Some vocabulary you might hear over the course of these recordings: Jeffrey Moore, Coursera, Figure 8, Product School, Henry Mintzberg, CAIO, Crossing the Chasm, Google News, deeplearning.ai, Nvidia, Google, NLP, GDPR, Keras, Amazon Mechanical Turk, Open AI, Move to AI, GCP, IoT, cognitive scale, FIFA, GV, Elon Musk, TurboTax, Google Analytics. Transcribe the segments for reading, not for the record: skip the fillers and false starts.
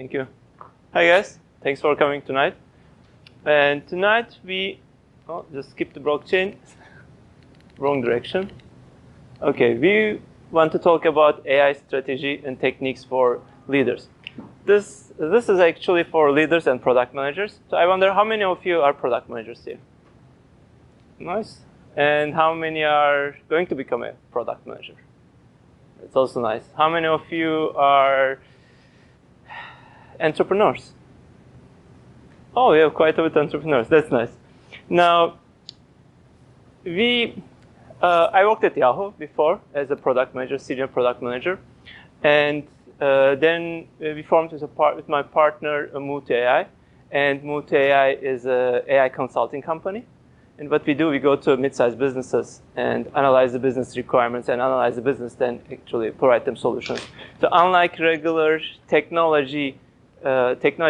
Thank you. Hi guys, thanks for coming tonight. And tonight we, oh, just skip the blockchain, wrong direction. Okay, we want to talk about AI strategy and techniques for leaders. This is actually for leaders and product managers. So I wonder how many of you are product managers here? Nice. And how many are going to become a product manager? It's also nice. How many of you are entrepreneurs? Oh, we have quite a bit of entrepreneurs. That's nice. Now, I worked at Yahoo! Before as a product manager, senior product manager. And then we formed with my partner Move to AI. And Move to AI is an AI consulting company. And what we do, we go to mid-sized businesses and analyze the business requirements and analyze the business, then actually provide them solutions. So unlike regular technology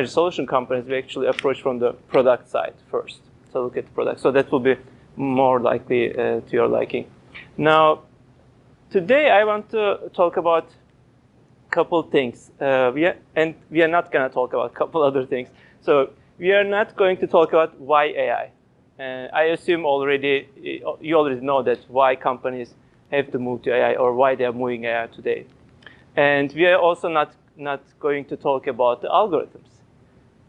solution companies, we actually approach from the product side first. So look at the product. So that will be more likely to your liking. Now, today I want to talk about a couple things. We are not going to talk about a couple other things. So we are not going to talk about why AI. I assume you already know that why companies have to move to AI or why they are moving AI today. And we are also not going to talk about the algorithms.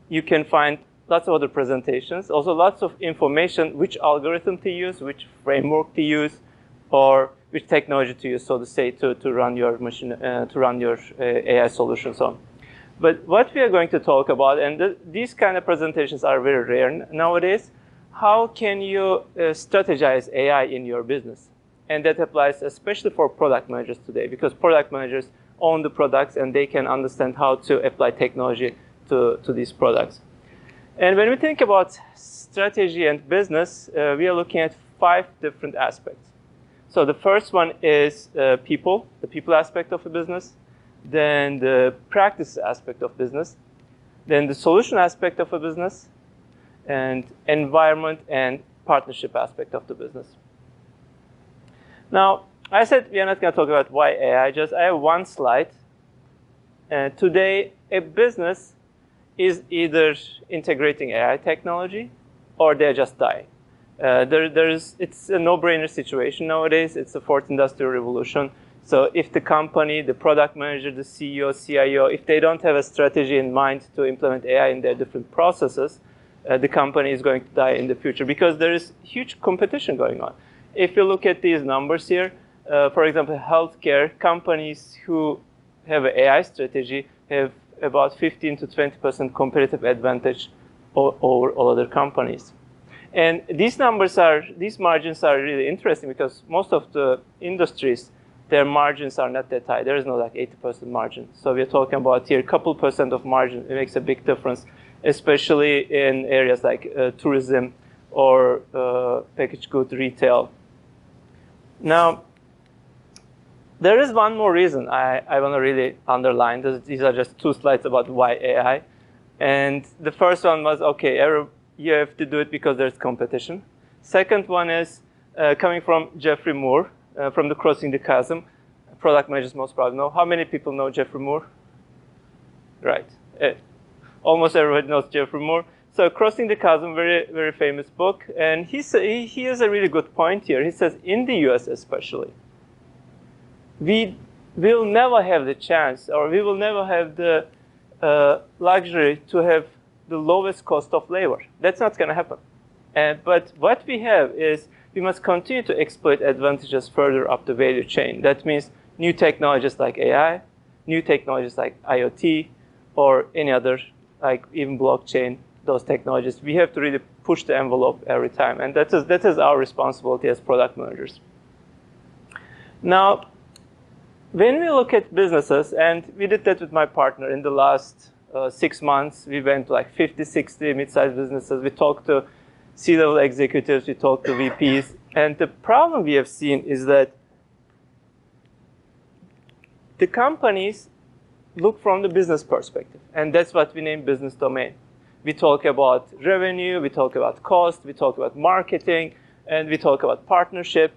You can find lots of other presentations, also lots of information, which algorithm to use, which framework to use, or which technology to use, so to say, to run your machine, to run your AI solutions on. But what we are going to talk about, and these kind of presentations are very rare nowadays. How can you strategize AI in your business? And that applies especially for product managers today, because product managers own the products and they can understand how to apply technology to these products. And when we think about strategy and business, we are looking at 5 different aspects. So the first one is people, the people aspect of the business, then the practice aspect of business, then the solution aspect of a business, and environment and partnership aspect of the business. Now, I said we are not going to talk about why AI. I have one slide. Today, a business is either integrating AI technology or they're just dying. It's a no-brainer situation nowadays. It's the 4th industrial revolution. So if the company, the product manager, the CEO, CIO, if they don't have a strategy in mind to implement AI in their different processes, the company is going to die in the future because there is huge competition going on. If you look at these numbers here, for example, healthcare companies who have an AI strategy have about 15 to 20% competitive advantage over all other companies. And these margins are really interesting because most of the industries, their margins are not that high. There is no like 80% margin. So we're talking about here a couple percent of margin. It makes a big difference, especially in areas like tourism or packaged goods retail. Now, there is one more reason I want to really underline. These are just 2 slides about why AI. And the first one was, okay, you have to do it because there's competition. Second one is coming from Jeffrey Moore, from the Crossing the Chasm. Product managers most probably know. How many people know Jeffrey Moore? Right. Almost everybody knows Jeffrey Moore. So Crossing the Chasm, very, very famous book. And he has a really good point here. He says, in the US especially, we will never have the chance, or we will never have the luxury to have the lowest cost of labor. That's not going to happen. But what we have is we must continue to exploit advantages further up the value chain. That means new technologies like AI, new technologies like IoT, or any other, like even blockchain, those technologies. We have to really push the envelope every time. And that is our responsibility as product managers. Now, when we look at businesses, and we did that with my partner in the last 6 months, we went to like 50, 60 mid-sized businesses. We talked to C-level executives, we talked to VPs. And the problem we have seen is that the companies look from the business perspective, and that's what we name business domain. We talk about revenue, we talk about cost, we talk about marketing, and we talk about partnership.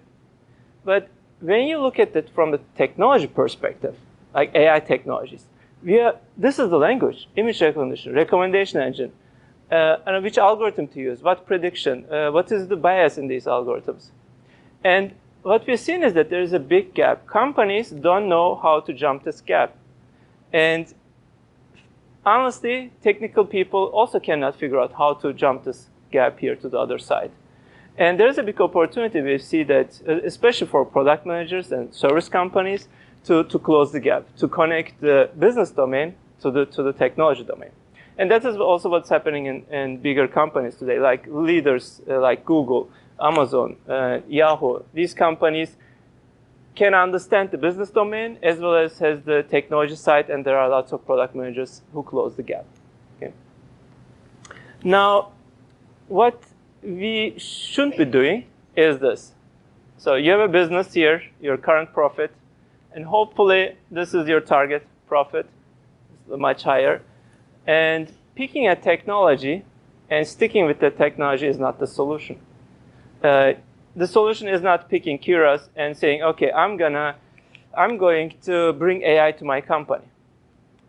But when you look at it from the technology perspective, like AI technologies, this is the language, image recognition, recommendation engine, and which algorithm to use, what prediction, what is the bias in these algorithms. And what we've seen is that there is a big gap. Companies don't know how to jump this gap. And honestly, technical people also cannot figure out how to jump this gap here to the other side. And there's a big opportunity we see that, especially for product managers and service companies, to close the gap, to connect the business domain to the technology domain. And that is also what's happening in bigger companies today, like leaders like Google, Amazon, Yahoo. These companies can understand the business domain as well as has the technology side, and there are lots of product managers who close the gap. Okay. Now, what we shouldn't be doing is this. So you have a business here, your current profit, and hopefully this is your target profit, much higher. And picking a technology and sticking with the technology is not the solution. The solution is not picking Keras and saying, okay, I'm going to bring AI to my company.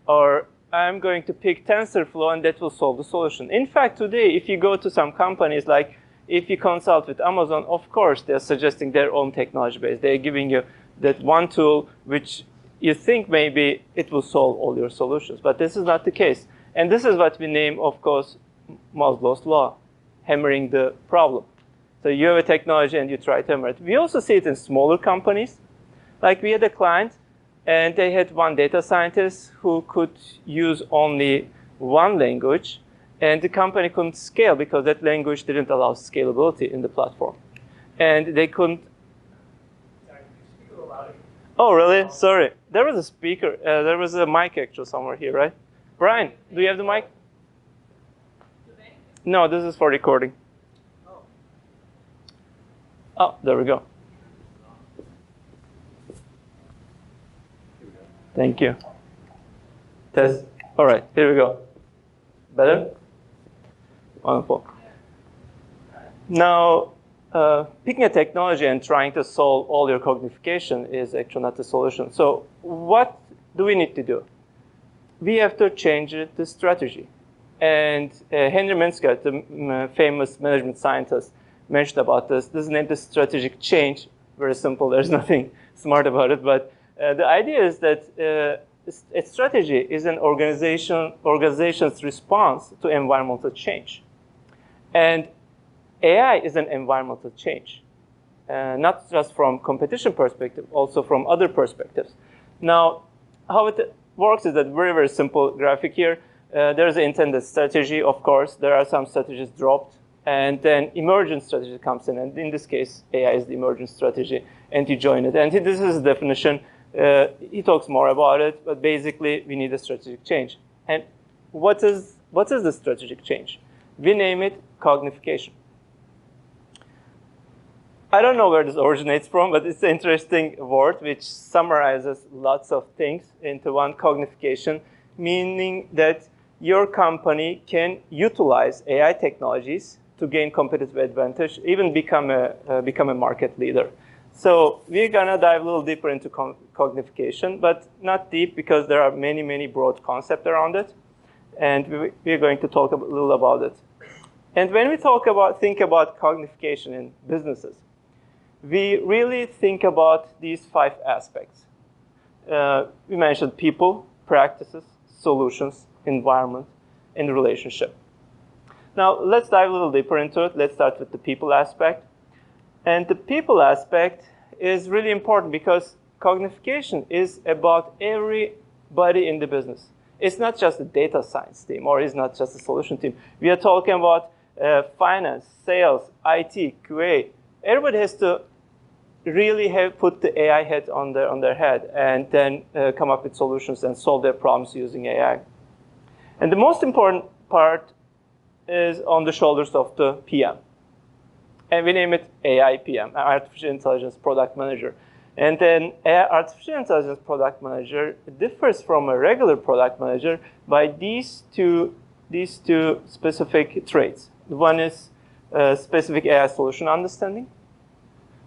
Or I'm going to pick TensorFlow and that will solve the solution. In fact, today, if you go to some companies, like if you consult with Amazon, of course, they're suggesting their own technology base. They're giving you that one tool which you think maybe it will solve all your solutions. But this is not the case. And this is what we name, of course, Maslow's law, hammering the problem. So you have a technology and you try to hammer it. We also see it in smaller companies. Like we had a client, and they had one data scientist who could use only one language, and the company couldn't scale because that language didn't allow scalability in the platform. And they couldn't... Sorry, can you speak a little louder? Oh, really? Sorry. There was a speaker. There was a mic actually somewhere here, right? Brian, do you have the mic? No, this is for recording. Oh, there we go. Thank you. Test. All right, here we go. Better? Wonderful. Now, picking a technology and trying to solve all your cognification is actually not the solution. So what do we need to do? We have to change the strategy. And Henry Mintzberg, the famous management scientist, mentioned about this. This is named the strategic change. Very simple. There's nothing smart about it. But the idea is that a strategy is an organization's response to environmental change. And AI is an environmental change, not just from competition perspective, also from other perspectives. Now, how it works is that very, very simple graphic here. There's an intended strategy, of course. There are some strategies dropped. And then emergent strategy comes in. And in this case, AI is the emergent strategy. And you join it. And this is the definition. He talks more about it. But basically, we need a strategic change. And what is the strategic change? We name it cognification. I don't know where this originates from, but it's an interesting word which summarizes lots of things into one. Cognification, meaning that your company can utilize AI technologies to gain competitive advantage, even become a market leader. So we're going to dive a little deeper into cognification, but not deep because there are many, many broad concepts around it. And we're going to talk a little about it. And when we think about cognification in businesses, we really think about these 5 aspects. We mentioned people, practices, solutions, environment, and relationship. Now, let's dive a little deeper into it. Let's start with the people aspect. And the people aspect is really important because cognification is about everybody in the business. It's not just the data science team, or it's not just the solution team. We are talking about finance, sales, IT, QA. Everybody has to really put the AI head on their head and then come up with solutions and solve their problems using AI. And the most important part is on the shoulders of the PM. And we name it AI PM, Artificial Intelligence Product Manager. And then Artificial Intelligence Product Manager differs from a regular product manager by these two specific traits. One is specific AI solution understanding.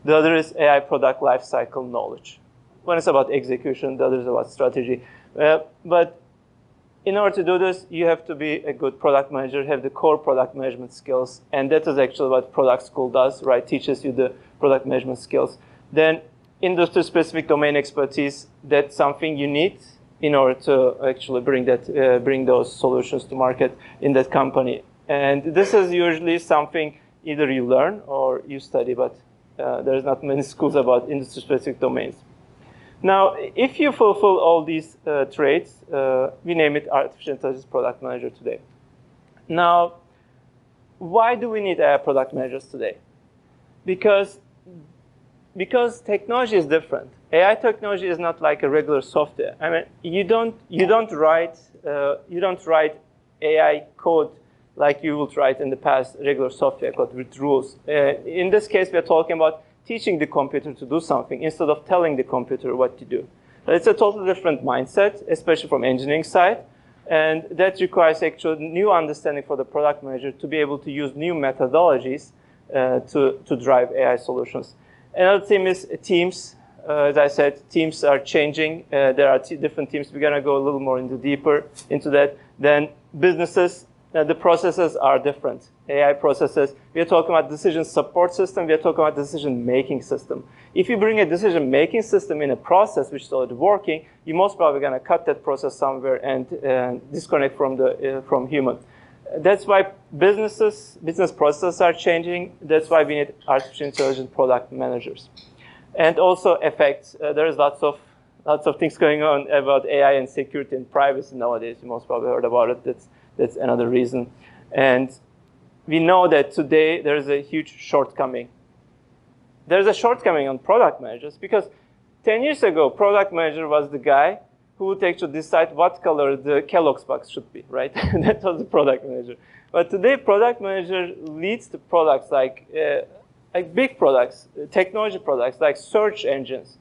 The other is AI product lifecycle knowledge. One is about execution, the other is about strategy. But in order to do this, you have to be a good product manager, have the core product management skills, and that is actually what product school does, right? Teaches you the product management skills. Then industry-specific domain expertise, that's something you need in order to actually bring that, bring those solutions to market in that company. And this is usually something either you learn or you study, but there's not many schools about industry-specific domains. Now, if you fulfill all these traits, we name it Artificial Intelligence Product Manager today. Now, why do we need AI product managers today? Because technology is different. AI technology is not like a regular software. I mean, you don't write AI code like you would write in the past regular software code with rules. In this case, we are talking about teaching the computer to do something instead of telling the computer what to do. But it's a totally different mindset, especially from engineering side, and that requires actual new understanding for the product manager to be able to use new methodologies to drive AI solutions. Another theme is teams. As I said, teams are changing. There are different teams. We're going to go a little more deeper into that. Then businesses. Now, the processes are different. AI processes, we are talking about decision support system, we are talking about decision-making system. If you bring a decision-making system in a process which is already working, you're most probably going to cut that process somewhere and disconnect from human. That's why business processes are changing. That's why we need artificial intelligence product managers. And also effects. There is lots of things going on about AI and security and privacy nowadays. You most probably heard about it. That's another reason. And we know that today there is a huge shortcoming. There's a shortcoming on product managers because 10 years ago, product manager was the guy who would actually decide what color the Kellogg's box should be, right? That was the product manager. But today, product manager leads to products like big products, technology products, like search engines,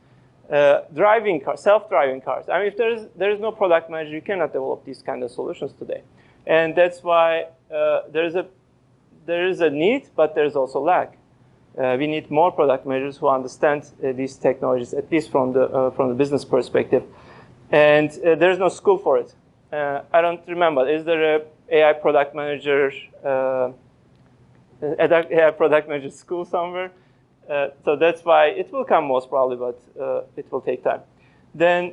driving cars, self-driving cars. I mean, if there is no product manager, you cannot develop these kind of solutions today. And that's why there is a need, but there's also lack. We need more product managers who understand these technologies, at least from the business perspective. And there's no school for it. I don't remember. Is there a AI product manager AI product manager school somewhere? So that's why it will come most probably, but it will take time. Then.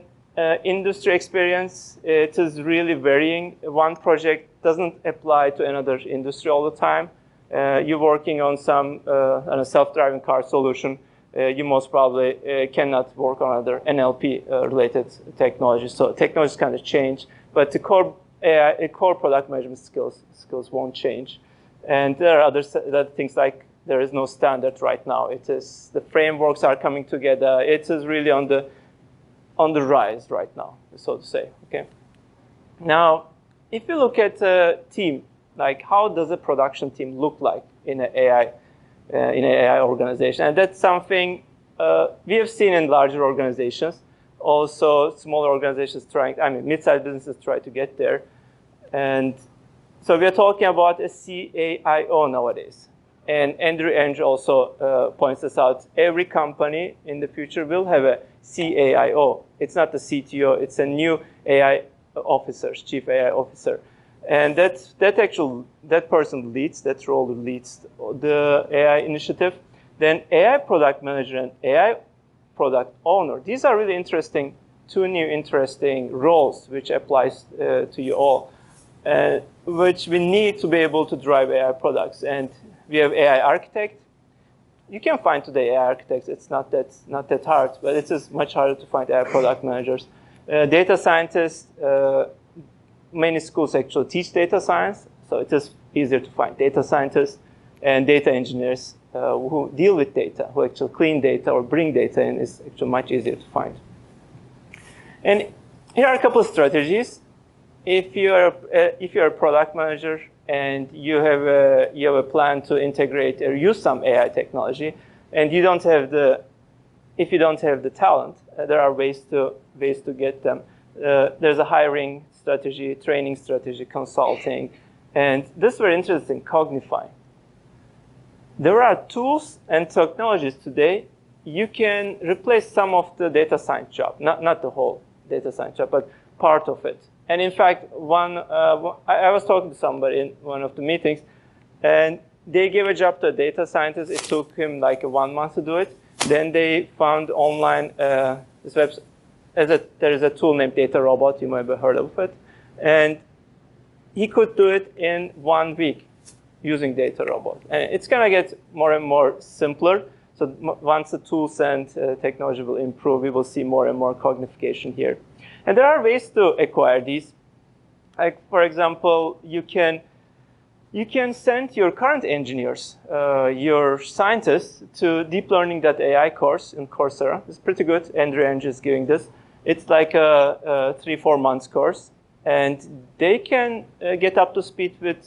Industry experience, it is really varying. One project doesn't apply to another industry all the time. You're working on some on a self-driving car solution. You most probably cannot work on other NLP-related technologies. So technologies kind of change, but the core product management skills won't change. And there are other things like there is no standard right now. It is the frameworks are coming together. It is really on the rise right now, so to say, okay? Now, if you look at a team, like how does a production team look like in an AI organization? And that's something we have seen in larger organizations. Also, smaller organizations mid-sized businesses try to get there. And so we are talking about a CAIO nowadays. And Andrew Ng also points this out. Every company in the future will have a CAIO. It's not the CTO. It's a new AI officer, chief AI officer. And that person leads, that role leads the AI initiative. Then AI product manager and AI product owner. These are really interesting, two new interesting roles which applies to you all, which we need to be able to drive AI products. And we have AI architect. You can find today AI architects. It's not that hard, but it is much harder to find AI product managers. Data scientists, many schools actually teach data science, so it is easier to find data scientists and data engineers who deal with data, who actually clean data or bring data in, is actually much easier to find. And here are a couple of strategies. If you're a product manager, and you have a plan to integrate or use some AI technology, and if you don't have the talent, there are ways to get them. There's a hiring strategy, training strategy, consulting, and this is very interesting, Cognify. There are tools and technologies today. You can replace some of the data science job, not the whole data science job, but part of it. And in fact, I was talking to somebody in one of the meetings, and they gave a job to a data scientist. It took him like 1 month to do it. Then they found online this website. There is a tool named DataRobot. You might have heard of it. And he could do it in 1 week using DataRobot. And it's going to get more and more simpler. So once the tools and technology will improve, we will see more and more cognification here. And there are ways to acquire these. Like, for example, you can send your current engineers, your scientists, to deeplearning.ai course in Coursera. It's pretty good. Andrew Ng is giving this. It's like a 3-4 months course. And they can get up to speed with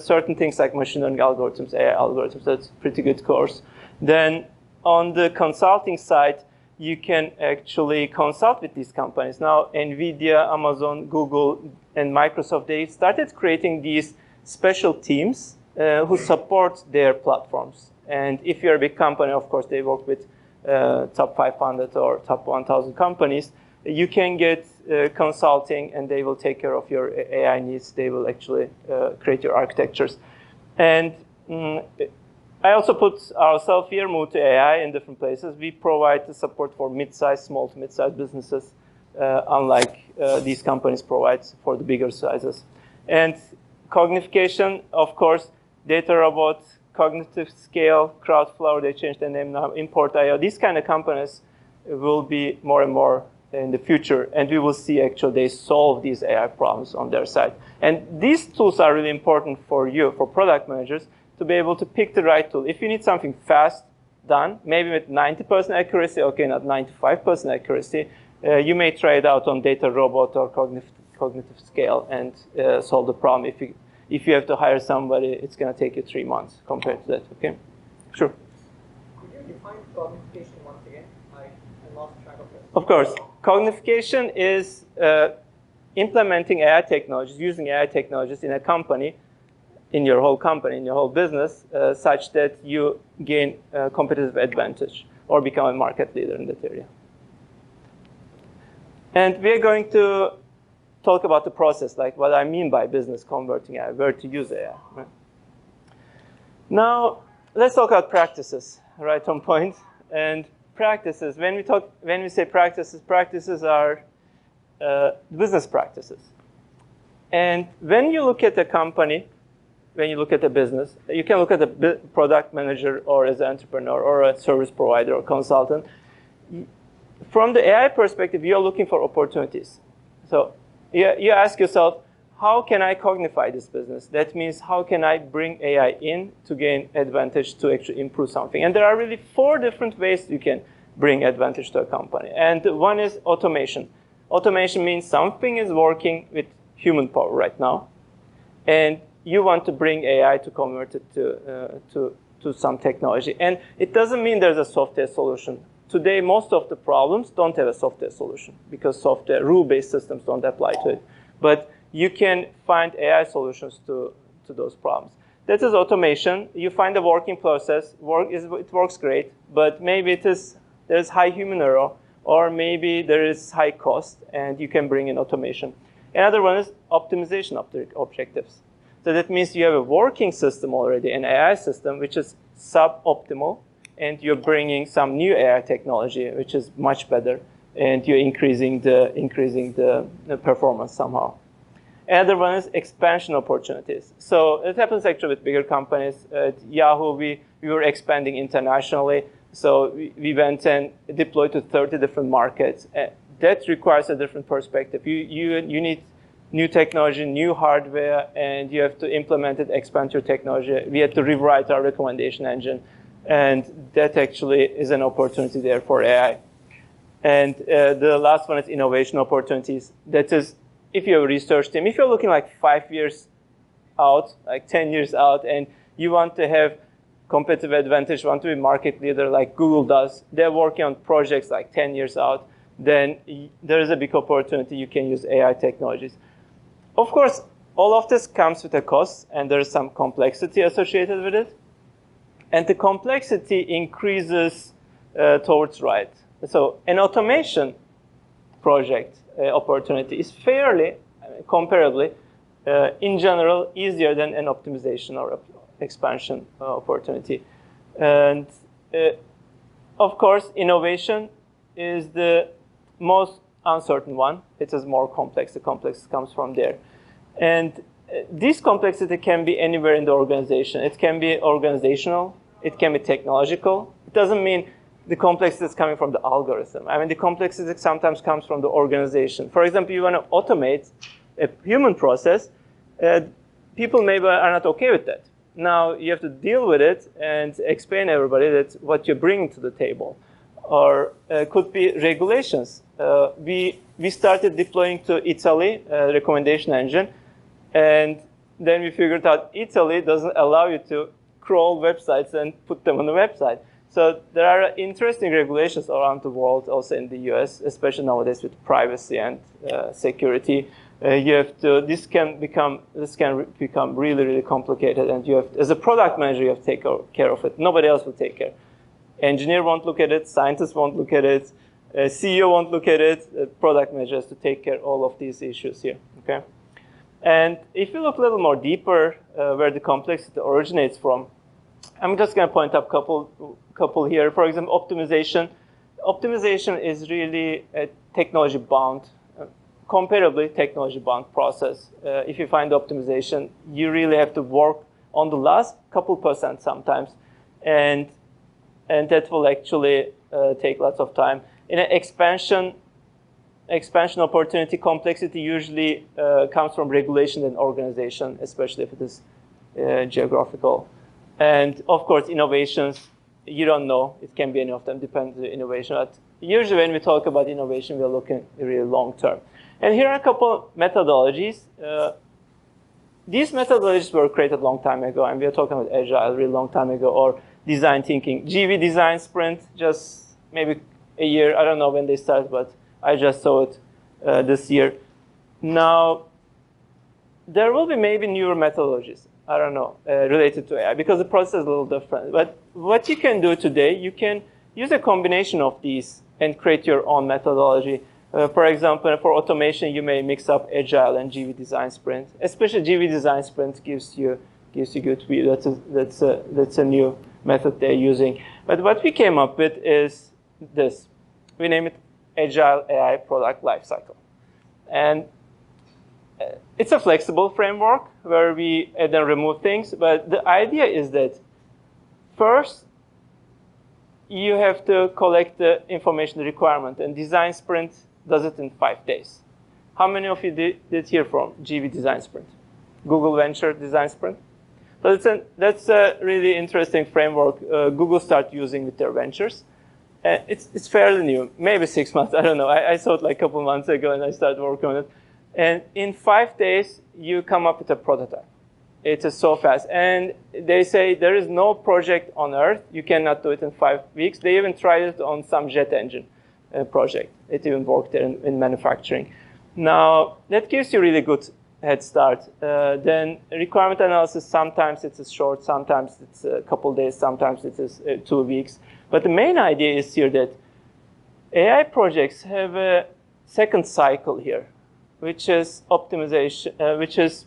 certain things like machine learning algorithms, AI algorithms. That's a pretty good course. Then on the consulting side, you can actually consult with these companies. Now, Nvidia, Amazon, Google, and Microsoft, they started creating these special teams who support their platforms. And if you're a big company, of course, they work with top 500 or top 1,000 companies. You can get consulting, and they will take care of your AI needs. They will actually create your architectures. And I also put ourselves here, Move to AI, in different places. We provide the support for mid-sized, small to mid-sized businesses, unlike these companies provide for the bigger sizes. And Cognification, of course, DataRobot, Cognitive Scale, Crowdflower, they changed their name now, Import.io. These kind of companies will be more and more in the future, and we will see actually they solve these AI problems on their side. And these tools are really important for you, for product managers, to be able to pick the right tool. If you need something fast done, maybe with 90% accuracy, okay, not 95% accuracy, you may try it out on DataRobot or Cognitive Scale and solve the problem. If you have to hire somebody, it's going to take you 3 months compared to that, okay? Sure. Could you define cognification once again? I lost track of it. Of course. Cognification is implementing AI technologies, using AI technologies in a company, in your whole company, in your whole business, such that you gain a competitive advantage or become a market leader in that area. And we're going to talk about the process, like what I mean by business converting AI, where to use AI. Right? Now, let's talk about practices, right on point. And practices, when we say practices, practices are business practices. And when you look at a company, when you look at a business, you can look at a product manager or as an entrepreneur or a service provider or consultant. From the AI perspective, you're looking for opportunities. So you ask yourself, how can I cognify this business? That means, how can I bring AI in to gain advantage to actually improve something? And there are really 4 different ways you can bring advantage to a company. And one is automation. Automation means something is working with human power right now, and you want to bring AI to convert it to some technology. And it doesn't mean there's a software solution. Today, most of the problems don't have a software solution because software rule-based systems don't apply to it. But you can find AI solutions to those problems. That is automation. You find a working process. It works great, but maybe there's high human error, or maybe there is high cost, and you can bring in automation. Another one is optimization of the objectives. So that means you have a working system already, an AI system, which is suboptimal, and you're bringing some new AI technology, which is much better, and you're increasing the performance somehow. Another one is expansion opportunities. So it happens actually with bigger companies. At Yahoo, we were expanding internationally, so we went and deployed to 30 different markets. That requires a different perspective. You need new technology, new hardware, and you have to implement it, expand your technology. We had to rewrite our recommendation engine. And that actually is an opportunity there for AI. And the last one is innovation opportunities. That is, if you have a research team, if you're looking like 5 years out, like 10 years out, and you want to have competitive advantage, want to be market leader like Google does, they're working on projects like 10 years out, then there is a big opportunity. You can use AI technologies. Of course, all of this comes with a cost, and there's some complexity associated with it. And the complexity increases towards right. So an automation project opportunity is fairly, comparably, in general, easier than an optimization or expansion opportunity. And of course, innovation is the most uncertain one. It is more complex. The complexity comes from there. And this complexity can be anywhere in the organization. It can be organizational. It can be technological. It doesn't mean the complexity is coming from the algorithm. I mean, the complexity sometimes comes from the organization. For example, you want to automate a human process. People maybe are not okay with that. Now you have to deal with it and explain to everybody that what you're bringing to the table. Or could be regulations. We started deploying to Italy recommendation engine, and then we figured out Italy doesn't allow you to crawl websites and put them on the website. So there are interesting regulations around the world, also in the US, especially nowadays with privacy and security. This can become really, really complicated, and you have, as a product manager, you have to take care of it. Nobody else will take care. Engineer won't look at it, scientists won't look at it, CEO won't look at it, product manager has to take care of all of these issues here, okay? And if you look a little more deeper where the complexity originates from, I'm just going to point up a couple here. For example, optimization. Optimization is really a technology-bound, comparably technology-bound process. If you find optimization, you really have to work on the last couple percent sometimes, and that will actually take lots of time. In an expansion opportunity, complexity usually comes from regulation and organization, especially if it is geographical. And of course, innovations, you don't know. It can be any of them, depends on the innovation. But usually when we talk about innovation, we're looking really long term. And here are a couple methodologies. These methodologies were created a long time ago, and we are talking about Agile a really long time ago, or design thinking. GV design sprint, just maybe a year. I don't know when they started, but I just saw it this year. Now, there will be maybe newer methodologies, I don't know, related to AI, because the process is a little different. But what you can do today, you can use a combination of these and create your own methodology. For example, for automation, you may mix up Agile and GV design sprint. Especially GV design sprint gives you good view. That's a new method they're using. But what we came up with is this. We name it Agile AI Product Lifecycle. And it's a flexible framework where we add and remove things, but the idea is that first you have to collect the information requirement, and design sprint does it in 5 days. How many of you did hear from GV design sprint? Google Venture design sprint? So that's a really interesting framework Google started using with their ventures. It's fairly new, maybe 6 months, I don't know. I saw it like a couple months ago and I started working on it. And in 5 days, you come up with a prototype. It is so fast. And they say there is no project on Earth. You cannot do it in 5 weeks. They even tried it on some jet engine project. It even worked there in manufacturing. Now, that gives you really good head start. Then requirement analysis, sometimes it is short, sometimes it's a couple days, sometimes it is 2 weeks. But the main idea is here that AI projects have a second cycle here, which is optimization, which is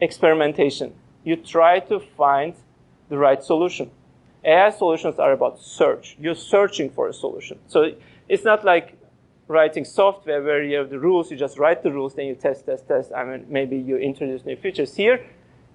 experimentation. You try to find the right solution. AI solutions are about search. You're searching for a solution. So it's not like writing software where you have the rules, you just write the rules, then you test. I mean, maybe you introduce new features. Here,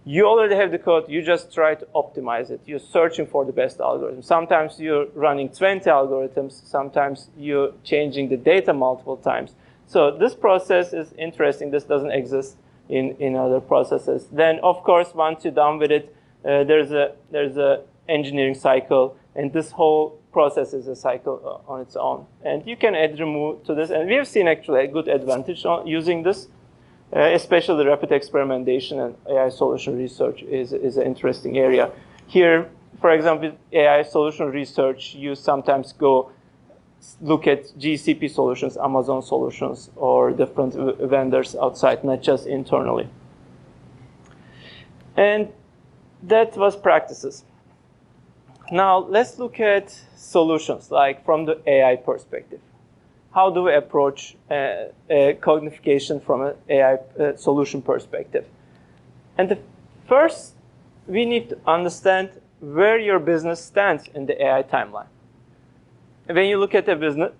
you already have the code, you just try to optimize it. You're searching for the best algorithm. Sometimes you're running 20 algorithms, sometimes you're changing the data multiple times. So this process is interesting. This doesn't exist in other processes. Then, of course, once you're done with it, there's a engineering cycle, and this whole process is a cycle on its own. And you can add remove to this. And we have seen actually a good advantage on using this, especially the rapid experimentation and AI solution research is an interesting area. Here, for example, AI solution research, you sometimes go look at GCP solutions, Amazon solutions, or different vendors outside, not just internally. And that was practices. Now let's look at solutions, like from the AI perspective. how do we approach cognification from an AI solution perspective? And the first, we need to understand where your business stands in the AI timeline. When you look at a business,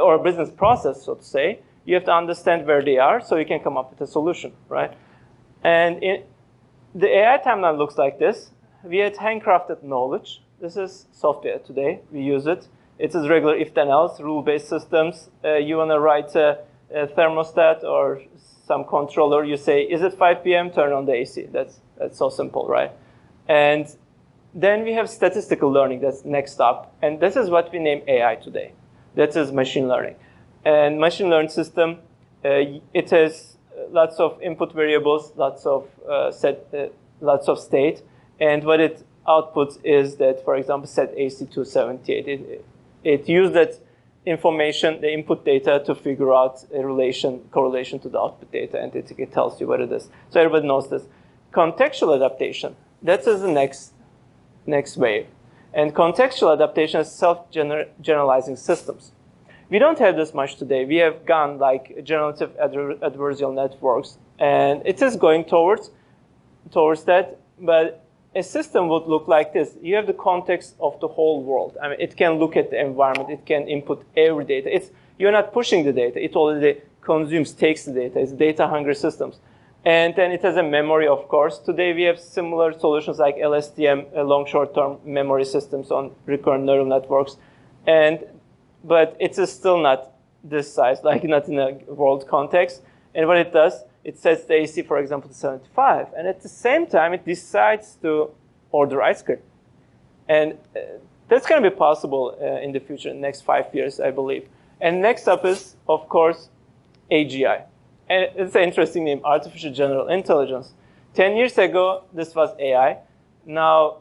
or a business process, so to say, you have to understand where they are so you can come up with a solution, right? And the AI timeline looks like this. We had handcrafted knowledge. This is software today. We use it. It is regular if-then-else, rule-based systems. You want to write a thermostat or some controller. You say, is it 5 p.m.? Turn on the AC. That's so simple, right? And then we have statistical learning. That's next up. And this is what we name AI today. That is machine learning. And machine learning system, it has lots of input variables, lots of state. And what it outputs is that, for example, set AC278. It used that information, the input data, to figure out a correlation to the output data, and it tells you what it is. So everybody knows this. Contextual adaptation, that is the next wave. And contextual adaptation is self-generalizing systems. We don't have this much today. We have gone like generative adversarial networks, and it is going towards that. But a system would look like this. You have the context of the whole world. I mean, it can look at the environment. It can input every data. You're not pushing the data. It already consumes, takes the data. It's data-hungry systems. And then it has a memory, of course. Today, we have similar solutions like LSTM, long short-term memory systems on recurrent neural networks. But it is still not this size, like not in a world context. And what it does, it sets the AC, for example, to 75. And at the same time, it decides to order ice cream. And that's going to be possible in the future, in the next 5 years, I believe. And next up is, of course, AGI. And it's an interesting name, Artificial General Intelligence. 10 years ago, this was AI. Now,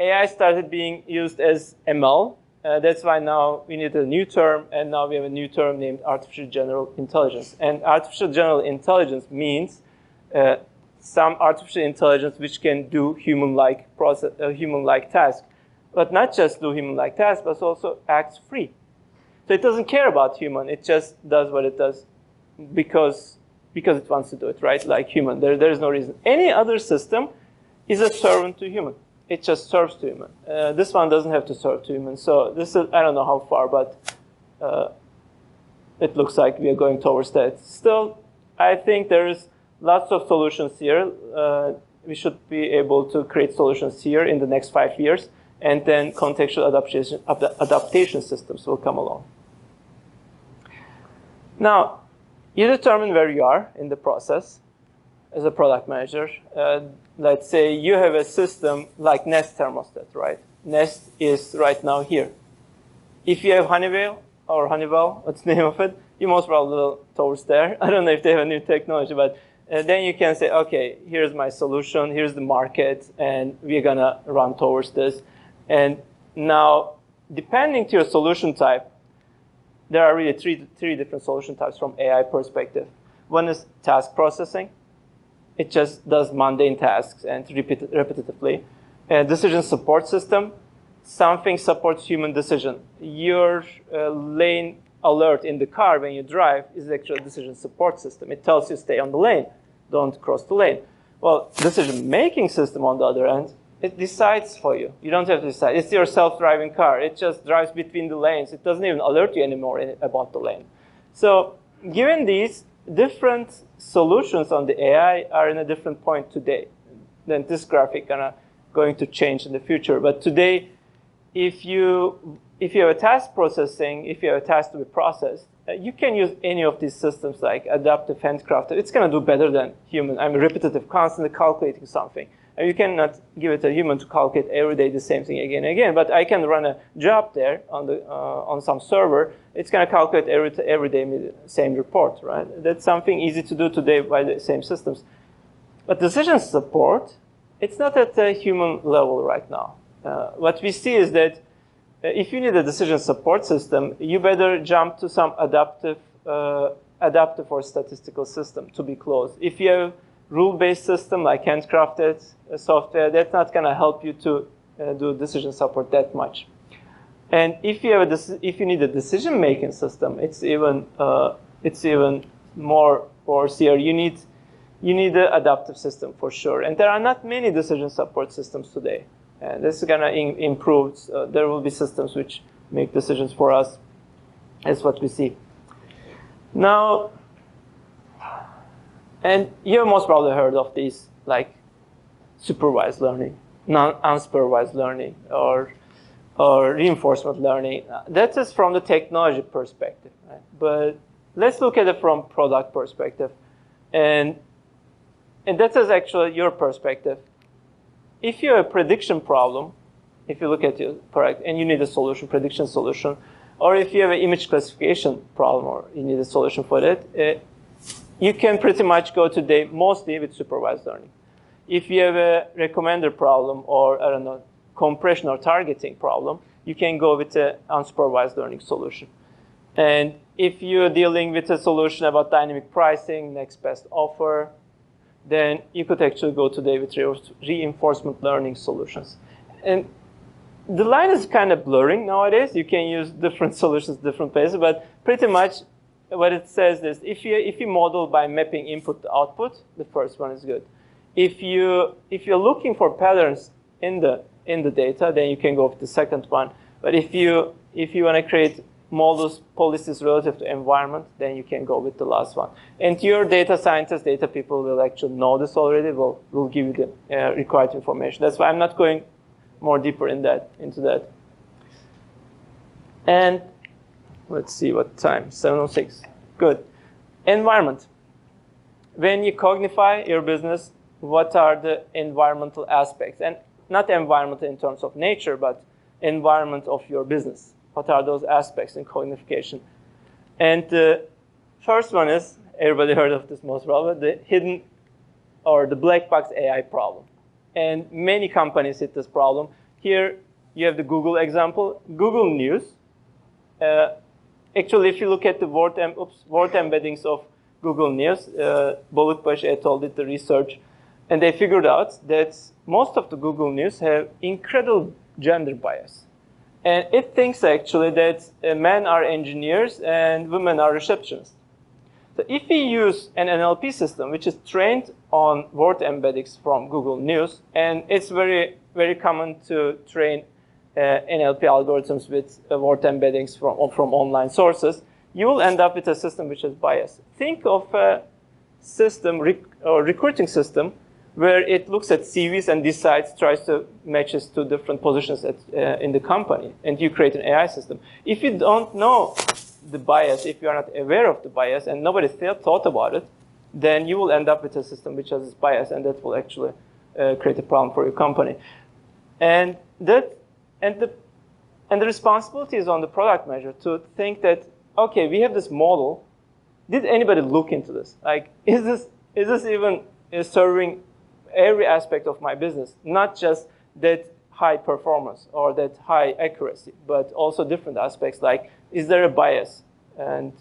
AI started being used as ML. That's why now we need a new term, and now we have a new term named Artificial General Intelligence. And Artificial General Intelligence means some artificial intelligence which can do human-like process, human-like tasks, but not just do human-like tasks, but also acts free. So it doesn't care about human; it just does what it does because it wants to do it, right? Like human, there is no reason. Any other system is a servant to human. It just serves to human. This one doesn't have to serve to human. So this is, I don't know how far, but it looks like we are going towards that. Still, I think there is lots of solutions here. We should be able to create solutions here in the next 5 years. And then contextual adaptation systems will come along. Now, you determine where you are in the process as a product manager. Let's say you have a system like Nest thermostat, right? Nest is right now here. If you have Honeywell, what's the name of it? You most probably will towards there. I don't know if they have a new technology, but then you can say, okay, here's my solution, here's the market, and we're going to run towards this. And now, depending to your solution type, there are really three different solution types from AI perspective. One is task processing. It just does mundane tasks and repetitively. A decision support system, something supports human decision. Your lane alert in the car when you drive is actually a decision support system. It tells you stay on the lane, don't cross the lane. Well, decision-making system on the other end, it decides for you. You don't have to decide. It's your self-driving car. It just drives between the lanes. It doesn't even alert you anymore about the lane. So given these, different solutions on the AI are in a different point today. Then this graphic going to change in the future. But today, if you have a task processing, if you have a task to be processed, you can use any of these systems like adaptive handcrafted. It's going to do better than human. I mean, repetitive, constantly calculating something. And you cannot give it a human to calculate every day the same thing again and again. But I can run a job there on some server. It's going to calculate every day the same report, right? That's something easy to do today by the same systems. But decision support, it's not at a human level right now. What we see is that if you need a decision support system, you better jump to some adaptive or statistical system to be close. If you have rule-based system like handcrafted software, that's not going to help you to do decision support that much. And if you have a need a decision-making system, it's even more forcier. You need an adaptive system for sure. And there are not many decision support systems today. And this is going to improve. There will be systems which make decisions for us. That's what we see. Now, and you most probably heard of these, like supervised learning, unsupervised learning, or reinforcement learning. That is from the technology perspective, right? But let's look at it from product perspective. And that is actually your perspective. If you have a prediction problem, if you look at your product and you need a solution, prediction solution, or if you have an image classification problem or you need a solution for that, you can pretty much go today mostly with supervised learning. If you have a recommender problem or, I don't know, compression or targeting problem, you can go with an unsupervised learning solution. And if you're dealing with a solution about dynamic pricing, next best offer, then you could actually go today with reinforcement learning solutions. And the line is kind of blurring nowadays. You can use different solutions, different places, but pretty much what it says is if you model by mapping input to output, the first one is good. If you're looking for patterns in the data, then you can go with the second one. But if you want to create models, policies relative to environment, then you can go with the last one. And your data scientists, data people will actually know this already, will give you the required information. That's why I'm not going more deeper into that. And let's see what time, 7:06, good. Environment. When you cognify your business, what are the environmental aspects? And not environment in terms of nature, but environment of your business. What are those aspects in cognification? And the first one is, everybody heard of this most probably, the hidden or the black box AI problem. And many companies hit this problem. Here you have the Google example, Google News. Actually, if you look at the word embeddings of Google News, Bolukbash et al. Did the research, and they figured out that most of the Google News have incredible gender bias. And it thinks actually that men are engineers and women are receptionists. So if we use an NLP system which is trained on word embeddings from Google News, and it's very, very common to train NLP algorithms with word embeddings from online sources, you will end up with a system which is biased. Think of a system or recruiting system where it looks at CVs and decides, tries to match us to different positions in the company, and you create an AI system. If you don't know the bias, if you are not aware of the bias, and nobody still thought about it, then you will end up with a system which has this bias, and that will actually create a problem for your company. And the responsibility is on the product manager to think that, okay, we have this model. Did anybody look into this? Like, is this even serving every aspect of my business, not just that high performance or that high accuracy, but also different aspects like, is there a bias? And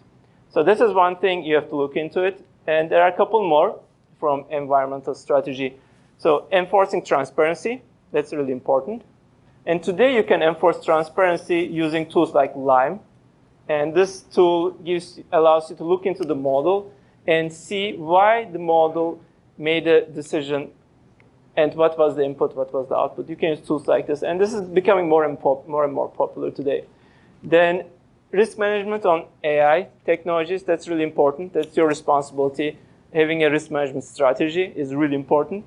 so this is one thing you have to look into it. And there are a couple more from environmental strategy. So enforcing transparency, that's really important. And today you can enforce transparency using tools like Lime. And this tool allows you to look into the model and see why the model made a decision, and what was the input, what was the output. You can use tools like this, and this is becoming more and more popular today. Then risk management on AI technologies, that's really important. That's your responsibility. Having a risk management strategy is really important.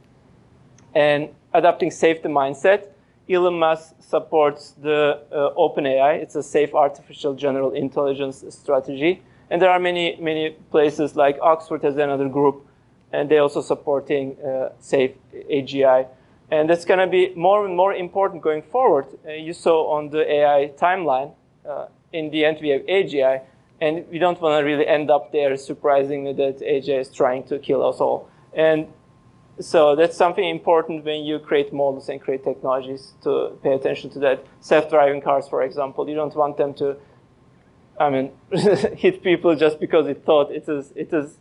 And adopting safety mindset. Elon Musk supports the Open AI. It's a safe artificial general intelligence strategy. And there are many, many places, like Oxford has another group, and they're also supporting safe AGI. And that's going to be more and more important going forward. You saw on the AI timeline, in the end we have AGI, and we don't want to really end up there, surprisingly, that AGI is trying to kill us all. And so that's something important when you create models and create technologies to pay attention to that. Self-driving cars, for example, you don't want them to, I mean, hit people just because it thought it is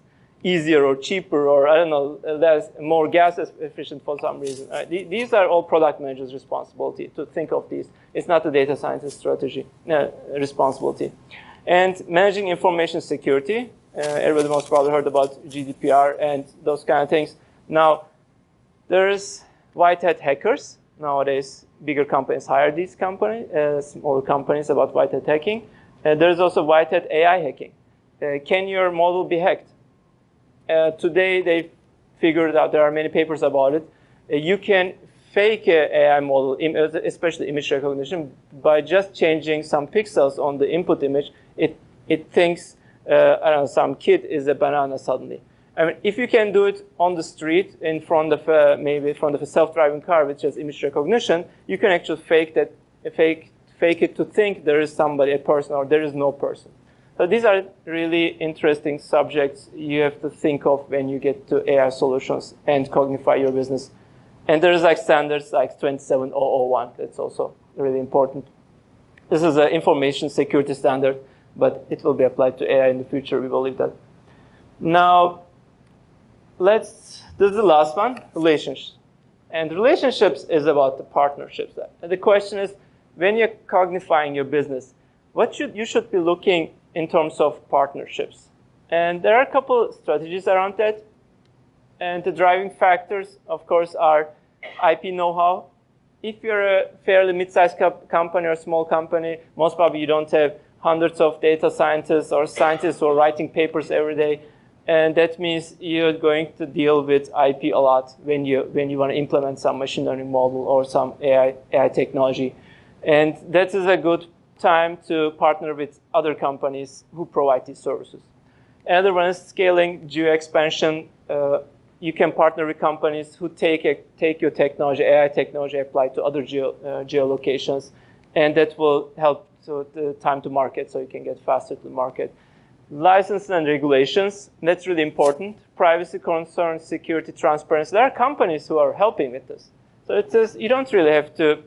easier or cheaper or, I don't know, less, more gas efficient for some reason. These are all product managers' responsibility to think of these. It's not the data scientist strategy responsibility. And managing information security. Everybody most probably heard about GDPR and those kind of things. Now, there's white hat hackers. Nowadays, bigger companies hire these companies, smaller companies about white hat hacking. There's also white hat AI hacking. Can your model be hacked? Today, they figured out, there are many papers about it. You can fake an AI model, especially image recognition, by just changing some pixels on the input image. It thinks, I don't know, some kid is a banana suddenly. I mean, if you can do it on the street in front of maybe in front of a self-driving car, which has image recognition, you can actually fake that, fake it to think there is somebody, a person, or there is no person. So these are really interesting subjects you have to think of when you get to AI solutions and Cognify your business. And there is like standards like 27001. That's also really important. This is an information security standard, but it will be applied to AI in the future. We believe that. Now, this is the last one, relationships. And relationships is about the partnerships. And the question is, when you're cognifying your business, what you should be looking in terms of partnerships? And there are a couple strategies around that. And the driving factors, of course, are IP know-how. If you're a fairly mid-sized company or small company, most probably you don't have hundreds of data scientists who are writing papers every day. And that means you're going to deal with IP a lot when you want to implement some machine learning model or some AI technology. And that is a good time to partner with other companies who provide these services. Another one is scaling, geo-expansion. You can partner with companies who take your technology, AI technology, applied to other geolocations. And that will help to the time to market, so you can get faster to the market. Licenses and regulations, that's really important. Privacy concerns, security, transparency. There are companies who are helping with this. So it says you don't really have to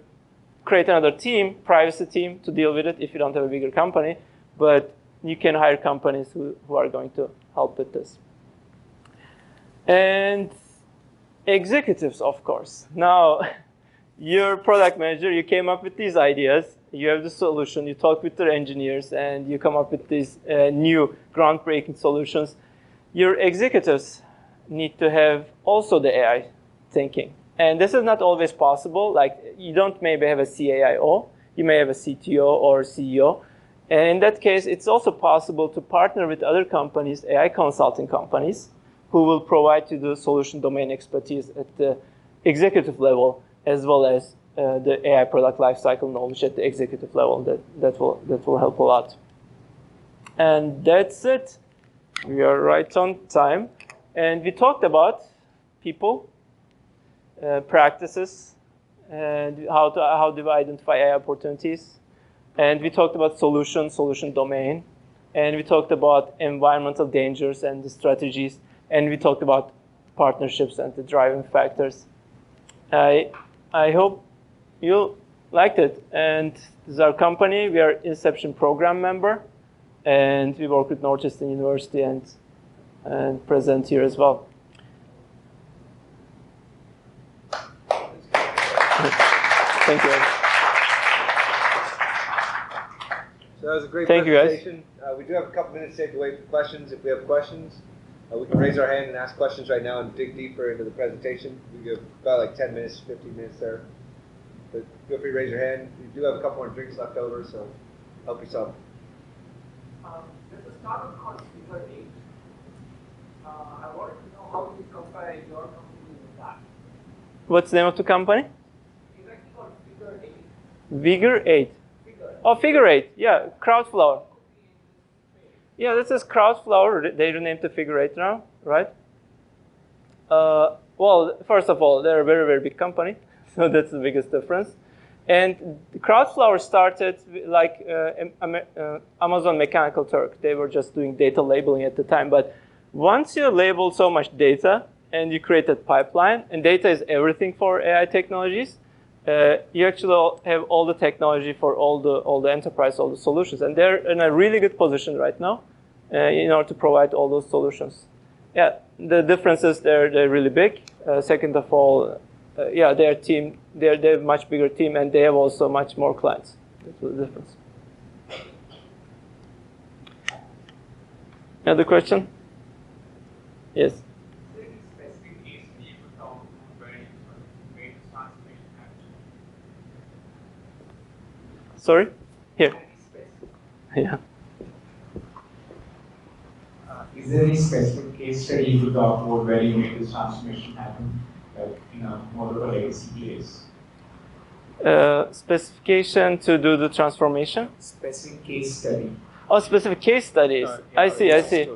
create another team, privacy team, to deal with it if you don't have a bigger company. But you can hire companies who are going to help with this. And executives, of course. Now, you're a product manager. You came up with these ideas. You have the solution, you talk with their engineers, and you come up with these new groundbreaking solutions. Your executives need to have also the AI thinking. And this is not always possible. Like, you don't maybe have a CAIO. You may have a CTO or CEO. And in that case, it's also possible to partner with other companies, AI consulting companies, who will provide you the solution domain expertise at the executive level, as well as the AI product lifecycle knowledge at the executive level. That will help a lot. And that's it. We are right on time. And we talked about people, practices, and how do we identify AI opportunities. And we talked about solution domain. And we talked about environmental dangers and the strategies. And we talked about partnerships and the driving factors. I hope you liked it. And this is our company. We are Inception program member. And we work with Northeastern University and present here as well. Thank you. So that was a great presentation. Thank you, guys. We do have a couple minutes saved away for questions. If we have questions, we can raise our hand and ask questions right now and dig deeper into the presentation. We have about like 10 minutes, 15 minutes there. But feel free to raise your hand. We do have a couple more drinks left over, so help yourself. There's a startup called Figure 8. I wanted to know how you compare your company with that. What's the name of the company? It's actually called Figure 8. Figure 8. Oh, Figure 8. Yeah, Crowdflower. Yeah, this is Crowdflower. They renamed to Figure 8 now, right? Well, first of all, they're a very, very big company. So that's the biggest difference. And Crowdflower started like Amazon Mechanical Turk. They were just doing data labeling at the time. But once you label so much data and you create that pipeline, and data is everything for AI technologies, you actually have all the technology for all the enterprise, all the solutions. And they're in a really good position right now in order to provide all those solutions. yeah, the differences there, they're really big. Second of all, yeah, their team, they're a much bigger team, and they have also much more clients. That's the difference. Another question? Yes? Sorry? Here. Yeah. Is there any specific case study you could talk about where you made this transformation happen, like in a more of a legacy place? Specification to do the transformation? Specific case study. Oh, specific case studies. Yeah, I see, I see.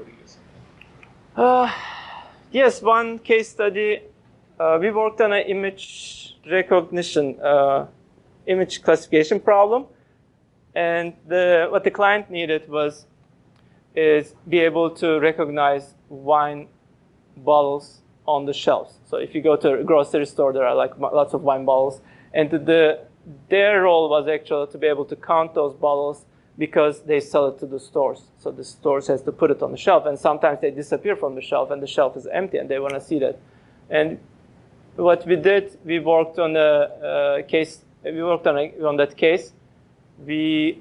Yes, one case study. We worked on an image recognition, image classification problem. And what the client needed was be able to recognize wine bottles on the shelves. So if you go to a grocery store, there are like lots of wine bottles. And their role was actually to be able to count those bottles because they sell it to the stores. So the stores has to put it on the shelf. And sometimes they disappear from the shelf and the shelf is empty and they want to see that. And what we did, we worked on a case, on that case. We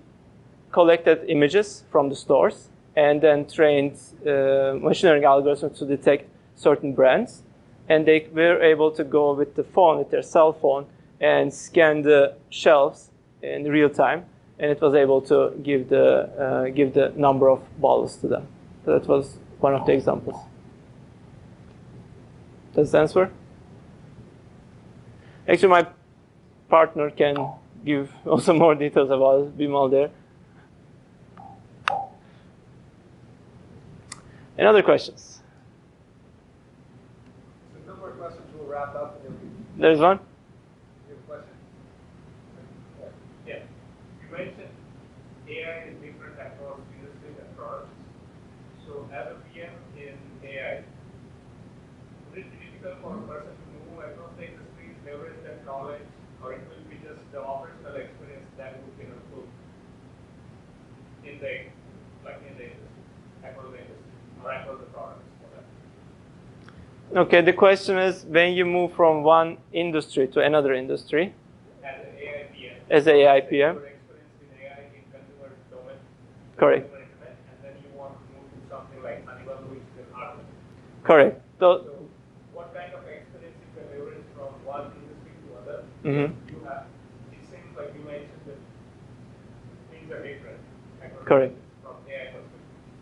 collected images from the stores and then trained machine learning algorithms to detect certain brands. And they were able to go with the phone, with their cell phone, and scan the shelves in real time. And it was able to give the number of bottles to them. So that was one of the examples. Does that answer? Actually, my partner can give also more details about Bimal there. Any other questions? There's no more questions. We'll wrap up. There's one? You have a question? Yeah. You mentioned AI is different across industries and products. So as a PM in AI, would it be difficult for a person to move across the industries, leverage that knowledge, or it will be just the operational experience that we can improve in the across the industry? Okay, the question is, when you move from one industry to another industry, as an AI PM, correct. And then you want to move to something like Honeywell, which is an art. Correct. So what kind of experience you can leverage from one industry to other? Mm-hmm. You have, it seems like you mentioned that things are different. Correct. From AI perspective.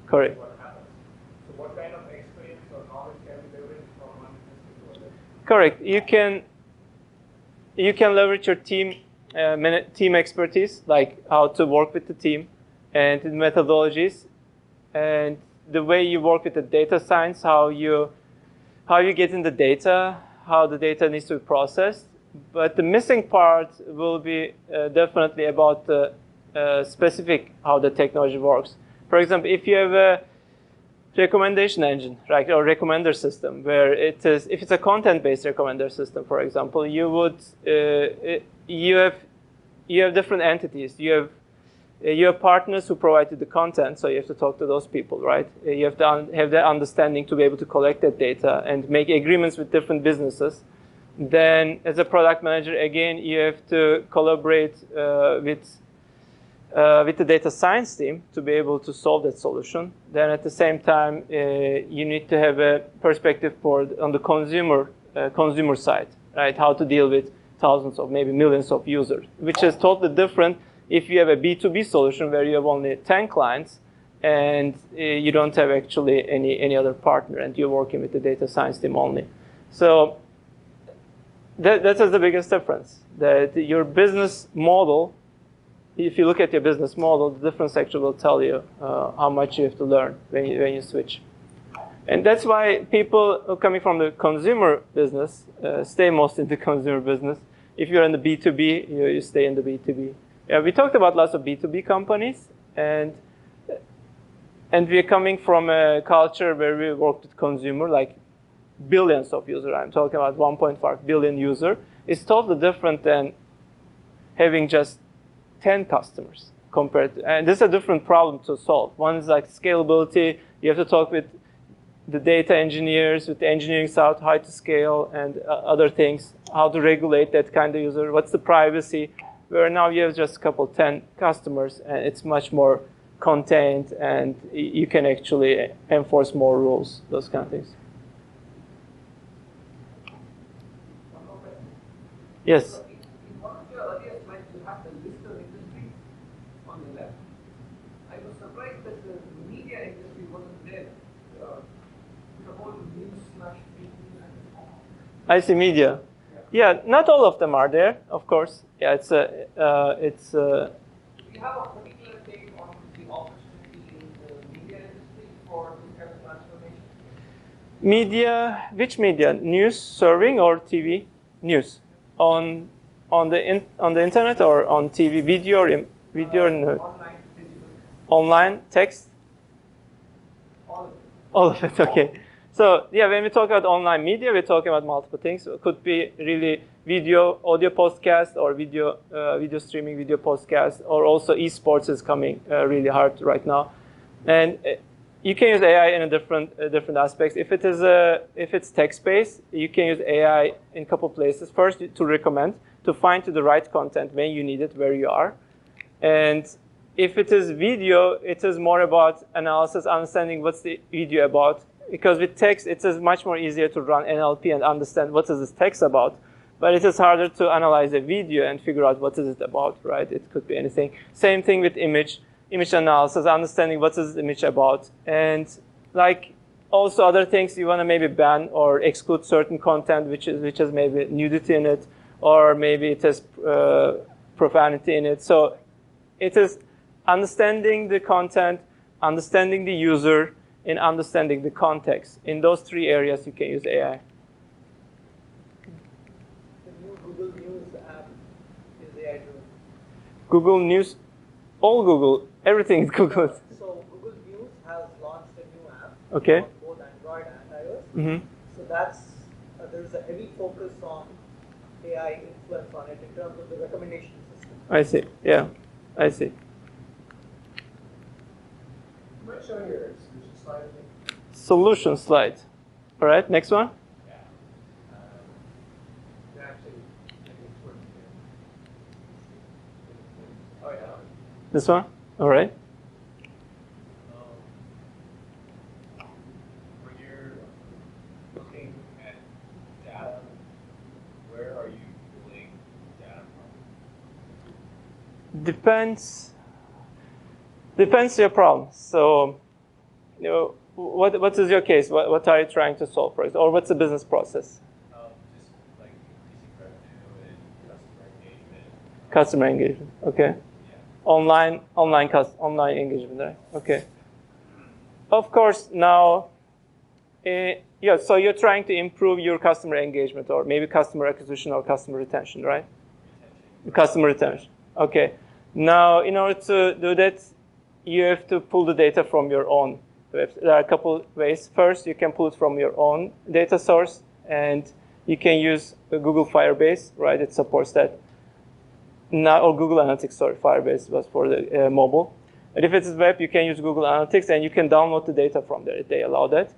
Correct. What kind of experience or knowledge can be leveraged from one industry to another? Correct. You can leverage your team expertise, like how to work with the team and the methodologies, and the way you work with the data science, how you get in the data, how the data needs to be processed. But the missing part will be definitely about the specific how the technology works. For example, if you have a recommendation engine, right, or recommender system, where it is, if it's a content-based recommender system, for example, you would, you have different entities. You have partners who provide you the content, so you have to talk to those people, right? You have to have the understanding to be able to collect that data and make agreements with different businesses. Then, as a product manager, again, you have to collaborate with the data science team to be able to solve that solution. Then at the same time, you need to have a perspective on the consumer side, right? How to deal with thousands of, maybe millions of users, which is totally different if you have a B2B solution where you have only 10 clients and you don't have actually any other partner and you're working with the data science team only. So that's the biggest difference, that your business model. If you look at your business model, the difference actually will tell you how much you have to learn when you switch. And that's why people coming from the consumer business stay most in the consumer business. If you're in the B2B, you stay in the B2B. Yeah, we talked about lots of B2B companies, and we're coming from a culture where we worked with consumer, like billions of users. I'm talking about 1.5 billion users. It's totally different than having just 10 customers compared to, and this is a different problem to solve. One is like scalability. You have to talk with the data engineers with the engineering side, how to scale and other things, how to regulate that kind of user, what's the privacy, where now you have just a couple, 10 customers, and it's much more contained, and you can actually enforce more rules, those kind of things. Yes? In one of your earlier slides, you have the list of industries on the left. I was surprised that the media industry wasn't there. The whole news/media. I see media. Yeah, not all of them are there, of course. Yeah, it's a, Do you have a particular take on the opportunity in the media industry for this kind of transformation? Media, which media? News serving or TV? News. On the internet or on TV, video, no. Online, digital. Online, text. All of it. Okay. So yeah, when we talk about online media, we're talking about multiple things. It could be really video, audio podcast, or video, video streaming, video podcast, or also esports is coming really hard right now, and. You can use AI in a different aspects. If it's text-based, you can use AI in a couple places. First, to recommend, to find the right content when you need it, where you are. And if it is video, it is more about analysis, understanding what's the video about. Because with text, it is much more easier to run NLP and understand what is this text about. But it is harder to analyze a video and figure out what is it about, right? It could be anything. Same thing with image. Image analysis, understanding what is the image about, and like also other things you want to maybe ban or exclude certain content which is maybe nudity in it, or maybe it has profanity in it. So it is understanding the content, understanding the user, and understanding the context. In those three areas, you can use AI. The new Google News app is AI-driven. Google News, all Google. Everything is Google. So Google News has launched a new app, okay, on both Android and iOS. Mm-hmm. So that's there's a heavy focus on AI influence on it in terms of the recommendation system. I see. Yeah, I see. I'm not showing your solution slide. Solution slide. All right, next one. Yeah. Actually, I think it's working. Oh yeah. This one. All right. When you're looking at data, where are you pulling data from? Depends on your problem. So, you know, what is your case? What are you trying to solve for, or what's the business process? Just like increasing revenue and customer engagement. Customer engagement. Okay. Online engagement, right? Okay. Of course, now, yeah. So you're trying to improve your customer engagement, or maybe customer acquisition, or customer retention, right? Retention. Customer retention. Okay. Now, in order to do that, you have to pull the data from your own website. There are a couple ways. First, you can pull it from your own data source, and you can use Google Firebase, right? It supports that. Now, or Google Analytics, sorry, Firebase was for the mobile. And if it's web, you can use Google Analytics, and you can download the data from there. They allow that.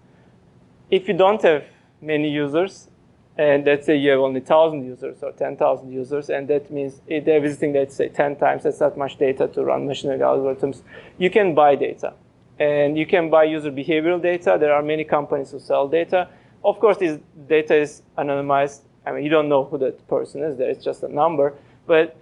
If you don't have many users, and let's say you have only 1,000 users or 10,000 users, and that means they're visiting, let's say, 10 times. That's not much data to run machine learning algorithms. You can buy data, and you can buy user behavioral data. There are many companies who sell data. Of course, this data is anonymized. I mean, you don't know who that person is. There is just a number, but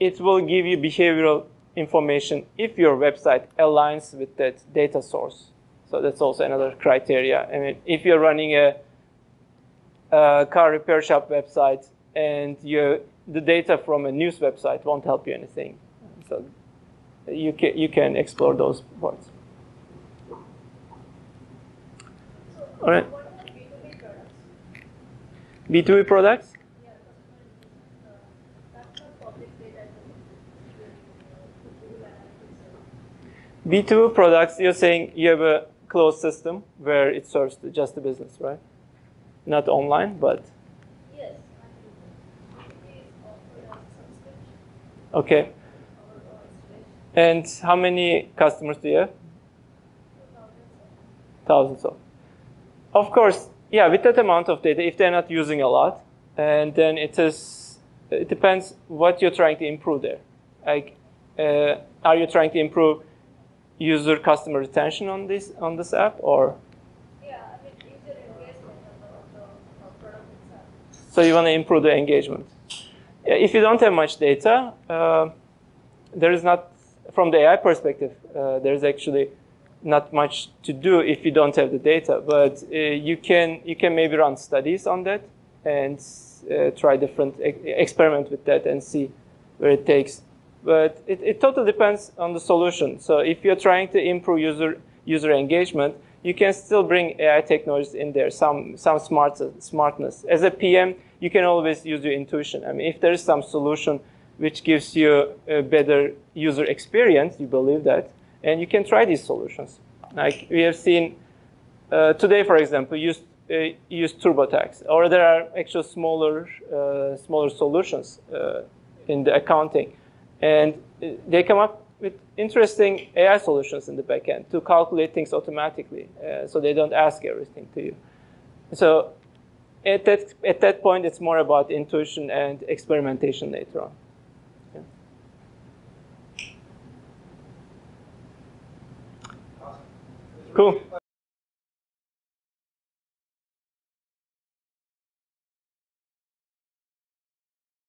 it will give you behavioral information if your website aligns with that data source. So that's also another criteria. I mean, if you're running a car repair shop website and the data from a news website won't help you anything. So you can explore those parts. All right. B2B products? B2B products, you're saying you have a closed system where it serves just the business, right? Not online, but... Yes. Okay. And how many customers do you have? Thousands of. Of course, yeah, with that amount of data, if they're not using a lot, and then it depends what you're trying to improve there. Like, are you trying to improve user customer retention on this app, or? Yeah, I mean, user engagement of the product itself. So you want to improve the engagement. If you don't have much data, there is not, from the AI perspective, there is actually not much to do if you don't have the data. But you can maybe run studies on that and try different experiment with that and see where it takes. But it totally depends on the solution. So if you're trying to improve user engagement, you can still bring AI technologies in there, some smartness. As a PM, you can always use your intuition. I mean, if there is some solution which gives you a better user experience, you believe that, and you can try these solutions. Like we have seen today, for example, use TurboTax, or there are actual smaller solutions in the accounting, and they come up with interesting AI solutions in the back end to calculate things automatically, so they don't ask everything to you. So at that point, it's more about intuition and experimentation later on. Cool.